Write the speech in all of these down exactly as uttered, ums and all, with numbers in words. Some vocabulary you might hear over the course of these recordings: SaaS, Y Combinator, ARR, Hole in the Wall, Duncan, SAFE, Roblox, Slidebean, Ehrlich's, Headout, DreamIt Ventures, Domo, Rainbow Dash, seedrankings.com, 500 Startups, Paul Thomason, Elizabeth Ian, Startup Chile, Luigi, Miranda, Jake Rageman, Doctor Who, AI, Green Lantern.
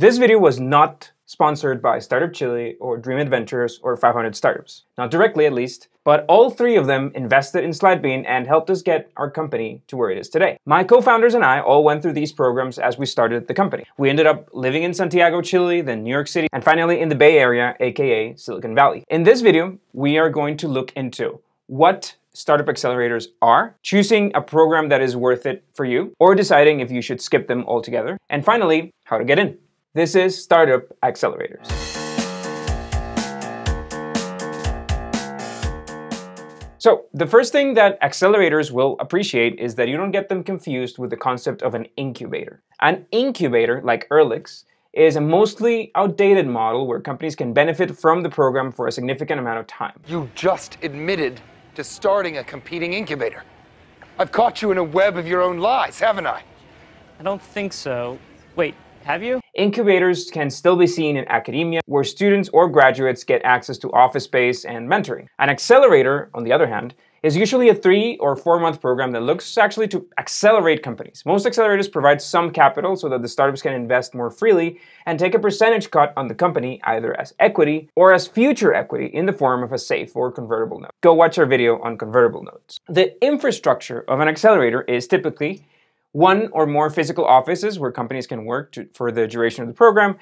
This video was not sponsored by Startup Chile or DreamIt Ventures or five hundred Startups. Not directly, at least, but all three of them invested in Slidebean and helped us get our company to where it is today. My co-founders and I all went through these programs as we started the company. We ended up living in Santiago, Chile, then New York City, and finally in the Bay Area, aka Silicon Valley. In this video, we are going to look into what startup accelerators are, choosing a program that is worth it for you, or deciding if you should skip them altogether, and finally, how to get in. This is Startup Accelerators. So the first thing that accelerators will appreciate is that you don't get them confused with the concept of an incubator. An incubator, like Ehrlich's, is a mostly outdated model where companies can benefit from the program for a significant amount of time. You just admitted to starting a competing incubator. I've caught you in a web of your own lies, haven't I? I don't think so. Wait. Have you? Incubators can still be seen in academia, where students or graduates get access to office space and mentoring. An accelerator, on the other hand, is usually a three or four month program that looks actually to accelerate companies. Most accelerators provide some capital so that the startups can invest more freely and take a percentage cut on the company, either as equity or as future equity in the form of a SAFE or convertible note. Go watch our video on convertible notes. The infrastructure of an accelerator is typically one or more physical offices where companies can work to, for the duration of the program,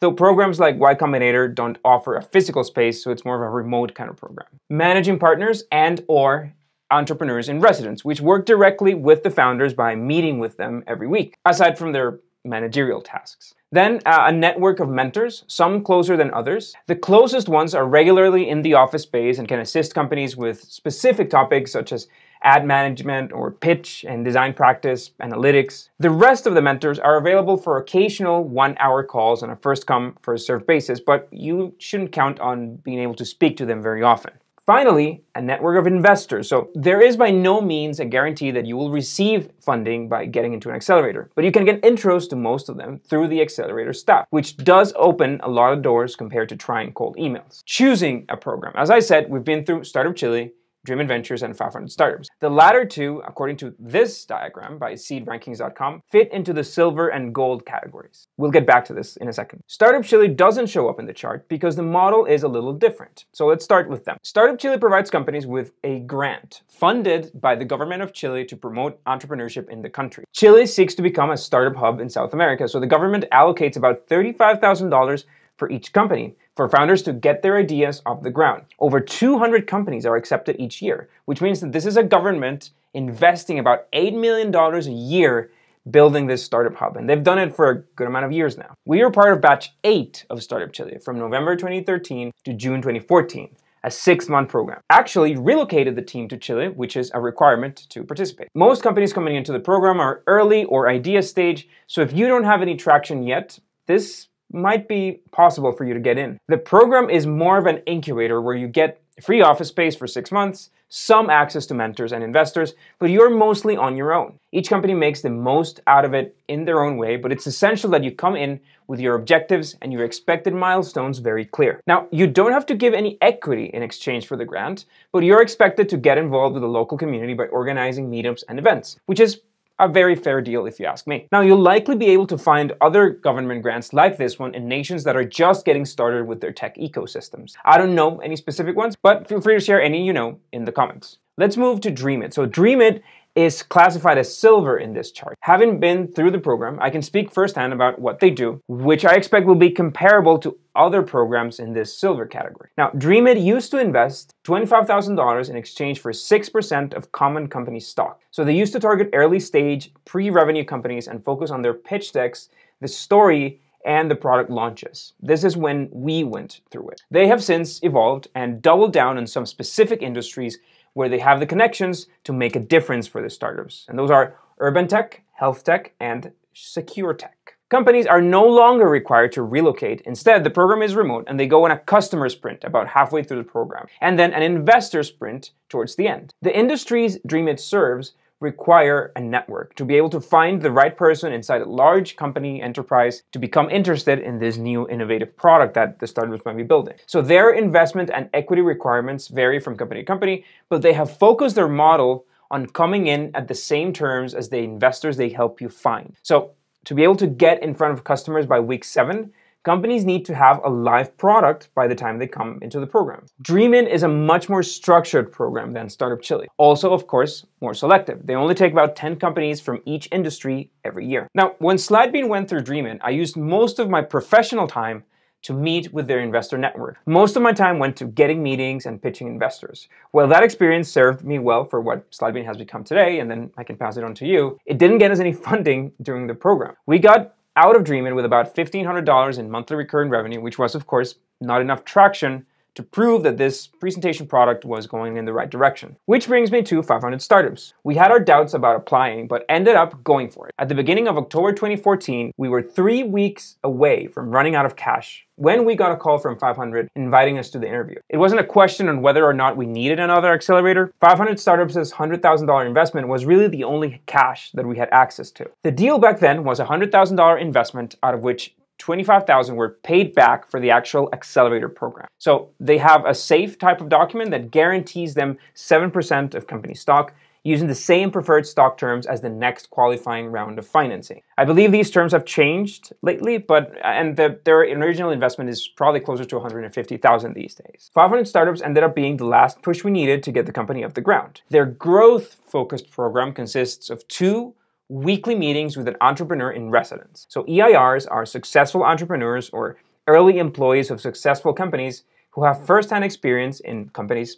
though programs like Y Combinator don't offer a physical space, so it's more of a remote kind of program. Managing partners and or entrepreneurs in residence, which work directly with the founders by meeting with them every week, aside from their managerial tasks. Then uh, a network of mentors, some closer than others. The closest ones are regularly in the office space and can assist companies with specific topics such as ad management or pitch and design practice, analytics. The rest of the mentors are available for occasional one-hour calls on a first-come, first-served basis, but you shouldn't count on being able to speak to them very often. Finally, a network of investors. So there is by no means a guarantee that you will receive funding by getting into an accelerator, but you can get intros to most of them through the accelerator staff, which does open a lot of doors compared to trying cold emails. Choosing a program. As I said, we've been through Startup Chile, DreamIt Ventures, and five hundred Startups. The latter two, according to this diagram by seed rankings dot com, fit into the silver and gold categories. We'll get back to this in a second. Startup Chile doesn't show up in the chart because the model is a little different. So let's start with them. Startup Chile provides companies with a grant funded by the government of Chile to promote entrepreneurship in the country. Chile seeks to become a startup hub in South America, so the government allocates about thirty-five thousand dollars for each company, for founders to get their ideas off the ground. Over two hundred companies are accepted each year, which means that this is a government investing about eight million dollars a year building this startup hub, and they've done it for a good amount of years now. We are part of batch eight of Startup Chile from November twenty thirteen to June twenty fourteen, a six-month program. Actually relocated the team to Chile, which is a requirement to participate. Most companies coming into the program are early or idea stage, so if you don't have any traction yet, this might be possible for you to get in. The program is more of an incubator where you get free office space for six months, some access to mentors and investors, but you're mostly on your own. Each company makes the most out of it in their own way, but it's essential that you come in with your objectives and your expected milestones very clear. Now, you don't have to give any equity in exchange for the grant, but you're expected to get involved with the local community by organizing meetups and events, which is a very fair deal if you ask me. Now, you'll likely be able to find other government grants like this one in nations that are just getting started with their tech ecosystems. I don't know any specific ones, but feel free to share any you know in the comments. Let's move to DreamIt. So DreamIt is classified as silver in this chart. Having been through the program, I can speak firsthand about what they do, which I expect will be comparable to other programs in this silver category. Now, DreamIt used to invest twenty-five thousand dollars in exchange for six percent of common company stock. So they used to target early stage, pre-revenue companies and focus on their pitch decks, the story, and the product launches. This is when we went through it. They have since evolved and doubled down on some specific industries where they have the connections to make a difference for the startups. And those are urban tech, health tech, and secure tech. Companies are no longer required to relocate. Instead, the program is remote and they go on a customer sprint about halfway through the program, and then an investor sprint towards the end. The industries DreamIt serves require a network to be able to find the right person inside a large company enterprise to become interested in this new innovative product that the startups might be building. So their investment and equity requirements vary from company to company, but they have focused their model on coming in at the same terms as the investors they help you find. So to be able to get in front of customers by week seven, companies need to have a live product by the time they come into the program. DreamIt is a much more structured program than Startup Chile. Also, of course, more selective. They only take about ten companies from each industry every year. Now, when Slidebean went through DreamIt, I used most of my professional time to meet with their investor network. Most of my time went to getting meetings and pitching investors. Well, that experience served me well for what Slidebean has become today, and then I can pass it on to you. It didn't get us any funding during the program. We got out of DreamIt with about fifteen hundred dollars in monthly recurring revenue, which was, of course, not enough traction to prove that this presentation product was going in the right direction. Which brings me to five hundred Startups. We had our doubts about applying, but ended up going for it. At the beginning of October twenty fourteen, we were three weeks away from running out of cash when we got a call from five hundred inviting us to the interview. It wasn't a question on whether or not we needed another accelerator. five hundred Startups' one hundred thousand dollar investment was really the only cash that we had access to. The deal back then was a one hundred thousand dollar investment, out of which twenty-five thousand dollars were paid back for the actual accelerator program. So they have a safe type of document that guarantees them seven percent of company stock using the same preferred stock terms as the next qualifying round of financing. I believe these terms have changed lately, but and the, their original investment is probably closer to one hundred fifty thousand dollars these days. five hundred Startups ended up being the last push we needed to get the company off the ground. Their growth-focused program consists of two weekly meetings with an entrepreneur in residence. So E I Rs are successful entrepreneurs or early employees of successful companies who have first-hand experience in companies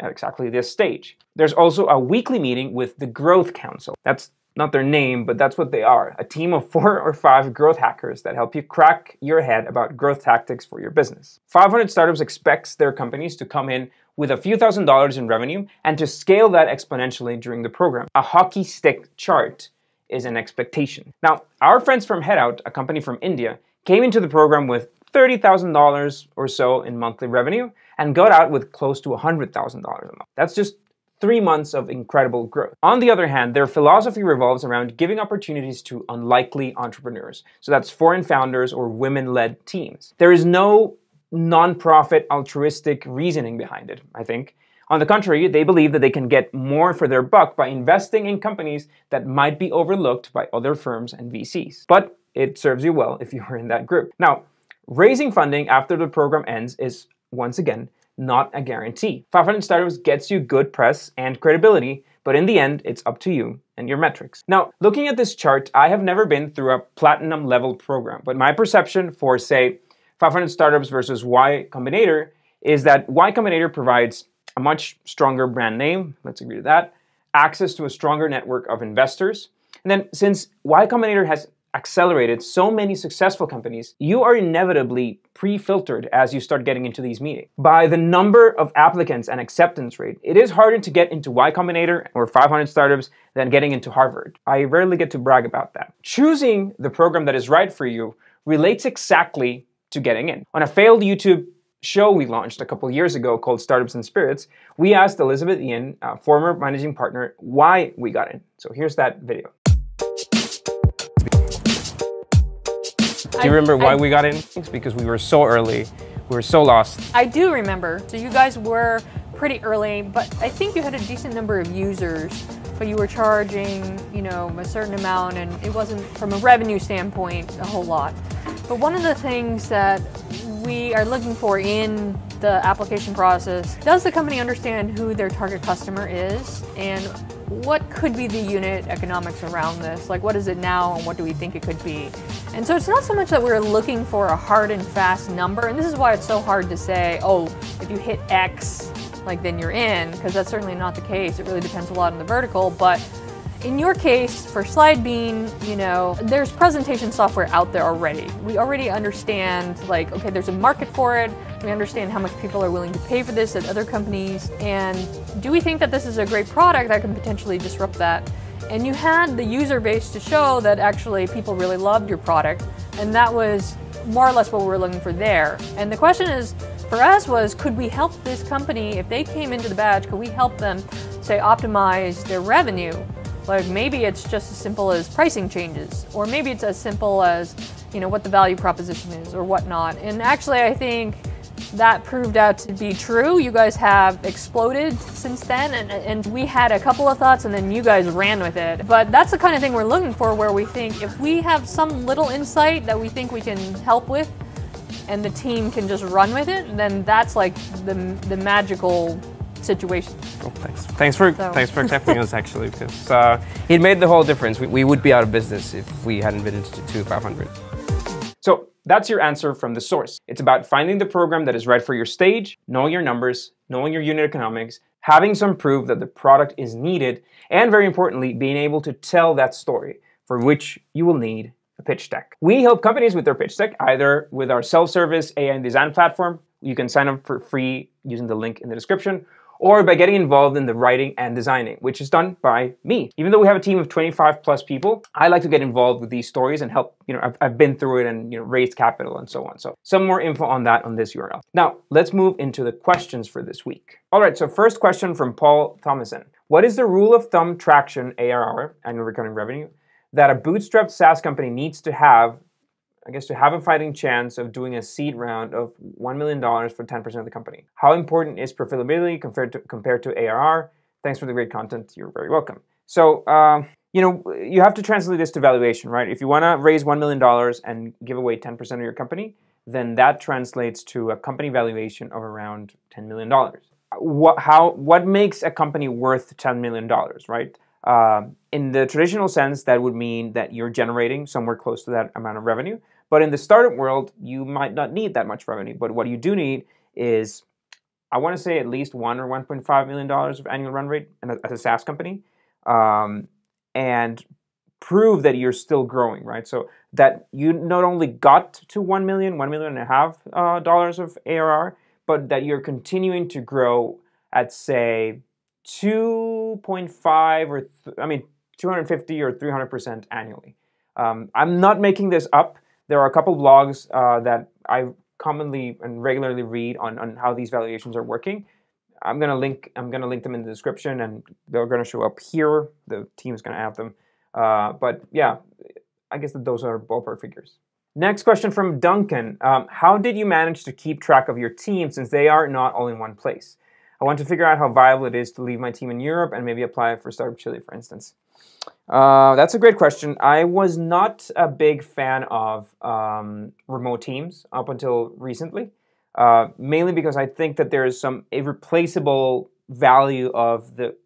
at exactly this stage. There's also a weekly meeting with the Growth Council. That's not their name, but that's what they are. A team of four or five growth hackers that help you crack your head about growth tactics for your business. five hundred Startups expects their companies to come in with a few thousand dollars in revenue and to scale that exponentially during the program. A hockey stick chart is an expectation. Now, our friends from Headout, a company from India, came into the program with thirty thousand dollars or so in monthly revenue and got out with close to one hundred thousand dollars a month. That's just three months of incredible growth. On the other hand, their philosophy revolves around giving opportunities to unlikely entrepreneurs. So that's foreign founders or women-led teams. There is no nonprofit altruistic reasoning behind it, I think. On the contrary, they believe that they can get more for their buck by investing in companies that might be overlooked by other firms and V Cs. But it serves you well if you were in that group. Now, raising funding after the program ends is, once again, not a guarantee. five hundred Startups gets you good press and credibility, but in the end, it's up to you and your metrics. Now, looking at this chart, I have never been through a platinum level program, but my perception for, say, five hundred Startups versus Y Combinator is that Y Combinator provides a much stronger brand name, let's agree to that, access to a stronger network of investors. And then since Y Combinator has accelerated so many successful companies, you are inevitably pre-filtered as you start getting into these meetings. By the number of applicants and acceptance rate, it is harder to get into Y Combinator or five hundred Startups than getting into Harvard. I rarely get to brag about that. Choosing the program that is right for you relates exactly to getting in. On a failed YouTube show we launched a couple years ago called Startups and Spirits, we asked Elizabeth Ian, a former managing partner, why we got in. So here's that video. I, do you remember why I, we got in? It's because we were so early, we were so lost. I do remember. So you guys were pretty early, but I think you had a decent number of users, but you were charging, you know, a certain amount, and it wasn't, from a revenue standpoint, a whole lot. But one of the things that we are looking for in the application process, does the company understand who their target customer is and what could be the unit economics around this? Like, what is it now and what do we think it could be? And so it's not so much that we're looking for a hard and fast number, and this is why it's so hard to say, oh, if you hit X, like then you're in, because that's certainly not the case. It really depends a lot on the vertical, but in your case, for Slidebean, you know, there's presentation software out there already. We already understand, like, okay, there's a market for it. We understand how much people are willing to pay for this at other companies. And do we think that this is a great product that can potentially disrupt that? And you had the user base to show that actually people really loved your product. And that was more or less what we were looking for there. And the question is, for us was, could we help this company, if they came into the badge, could we help them, say, optimize their revenue? Like, maybe it's just as simple as pricing changes, or maybe it's as simple as, you know, what the value proposition is or whatnot. And actually, I think That proved out to be true. You guys have exploded since then, and, and we had a couple of thoughts and then you guys ran with it. But that's the kind of thing we're looking for, where we think if we have some little insight that we think we can help with and the team can just run with it, then that's like the, the magical situation. Well, thanks. Thanks for, so. thanks for accepting us, actually, because uh, it made the whole difference. We, we would be out of business if we hadn't been into five hundred. So that's your answer from the source. It's about finding the program that is right for your stage, knowing your numbers, knowing your unit economics, having some proof that the product is needed, and very importantly, being able to tell that story, for which you will need a pitch deck. We help companies with their pitch deck, either with our self-service A I and design platform. You can sign up for free using the link in the description, or by getting involved in the writing and designing, which is done by me. Even though we have a team of twenty-five plus people, I like to get involved with these stories and help, you know, I've, I've been through it and, you know, raised capital and so on. So some more info on that on this U R L. Now, let's move into the questions for this week. All right, so first question from Paul Thomason. What is the rule of thumb traction A R R, annual recurring revenue, that a bootstrapped SaaS company needs to have, I guess, to have a fighting chance of doing a seed round of one million dollars for ten percent of the company? How important is profitability compared to, compared to A R R? Thanks for the great content. You're very welcome. So, um, you know, you have to translate this to valuation, right? If you want to raise one million dollars and give away ten percent of your company, then that translates to a company valuation of around ten million dollars. What, how, what makes a company worth ten million dollars, right? Uh, in the traditional sense, that would mean that you're generating somewhere close to that amount of revenue. But in the startup world, you might not need that much revenue. But what you do need is, I want to say, at least one or one point five million dollars of annual run rate as a SaaS company, um, and prove that you're still growing, right? So that you not only got to one million, one million and a half uh, dollars of A R R, but that you're continuing to grow at, say, two point five or th I mean, two hundred fifty or three hundred percent annually. Um, I'm not making this up. There are a couple blogs uh, that I commonly and regularly read on, on how these valuations are working. I'm gonna link. I'm gonna link them in the description, and they're gonna show up here. The team is gonna have them. Uh, but yeah, I guess that those are ballpark figures. Next question from Duncan. Um, how did you manage to keep track of your team since they are not all in one place? I want to figure out how viable it is to leave my team in Europe and maybe apply for Startup Chile, for instance. Uh, that's a great question. I was not a big fan of um, remote teams up until recently, uh, mainly because I think that there is some irreplaceable value of the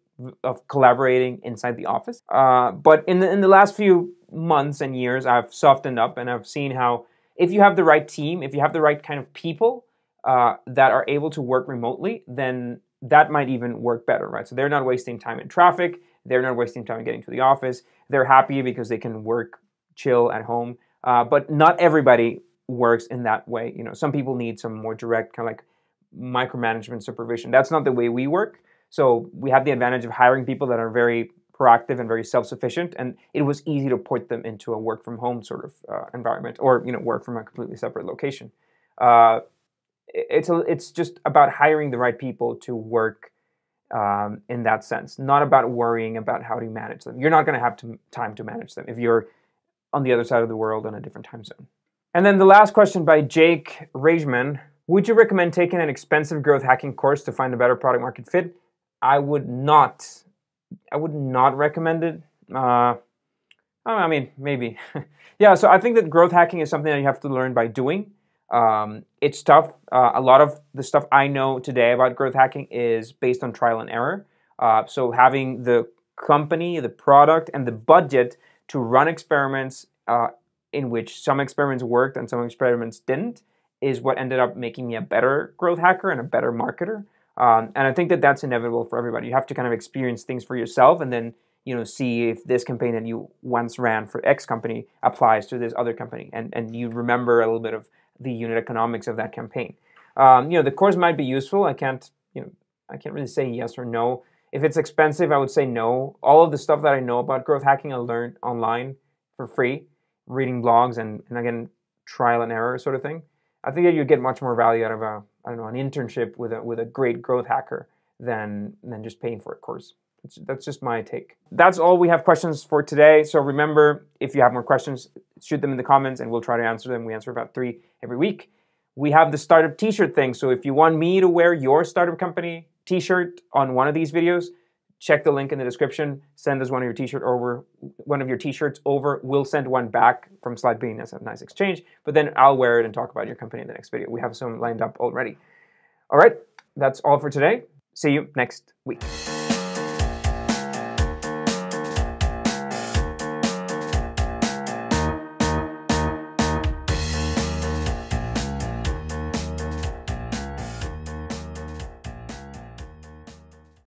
of collaborating inside the office. Uh, but in the in the last few months and years, I've softened up and I've seen how if you have the right team, if you have the right kind of people uh, that are able to work remotely, then that might even work better, right? So they're not wasting time in traffic. They're not wasting time getting to the office. They're happy because they can work, chill at home. Uh, but not everybody works in that way. You know, some people need some more direct kind of like micromanagement supervision. That's not the way we work. So we have the advantage of hiring people that are very proactive and very self-sufficient. And it was easy to port them into a work from home sort of uh, environment, or, you know, work from a completely separate location. Uh, it's, a, it's just about hiring the right people to work Um, in that sense, not about worrying about how to manage them. You're not going to have to, time to manage them if you're on the other side of the world on a different time zone. And then the last question by Jake Rageman. Would you recommend taking an expensive growth hacking course to find a better product market fit? I would not. I would not recommend it. Uh, I mean, maybe. Yeah, so I think that growth hacking is something that you have to learn by doing. Um, it's tough. Uh, a lot of the stuff I know today about growth hacking is based on trial and error. Uh, so having the company, the product, and the budget to run experiments uh, in which some experiments worked and some experiments didn't is what ended up making me a better growth hacker and a better marketer. Um, and I think that that's inevitable for everybody. You have to kind of experience things for yourself and then, you know, see if this campaign that you once ran for X company applies to this other company. And, and you remember a little bit of the unit economics of that campaign. Um, you know, the course might be useful. I can't, you know, I can't really say yes or no. If it's expensive, I would say no. All of the stuff that I know about growth hacking, I learned online for free, reading blogs and, and again, trial and error sort of thing. I think that you get much more value out of a, I don't know, an internship with a with a great growth hacker than than just paying for a course. That's, that's just my take. That's all we have questions for today. So remember, if you have more questions, shoot them in the comments and we'll try to answer them. We answer about three every week. we have the startup t-shirt thing. So if you want me to wear your startup company t-shirt on one of these videos, check the link in the description. Send us one of your t-shirt over, one of your t-shirts over. We'll send one back from Slidebean. That's a nice exchange. But then I'll wear it and talk about your company in the next video. We have some lined up already. All right, that's all for today. See you next week.